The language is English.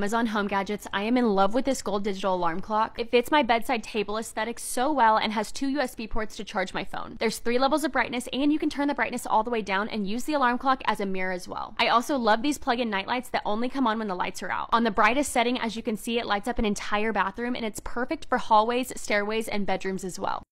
Amazon Home Gadgets. I am in love with this gold digital alarm clock. It fits my bedside table aesthetic so well and has 2 USB ports to charge my phone. There's 3 levels of brightness and you can turn the brightness all the way down and use the alarm clock as a mirror as well. I also love these plug-in night lights that only come on when the lights are out. On the brightest setting, as you can see, it lights up an entire bathroom and it's perfect for hallways, stairways, and bedrooms as well.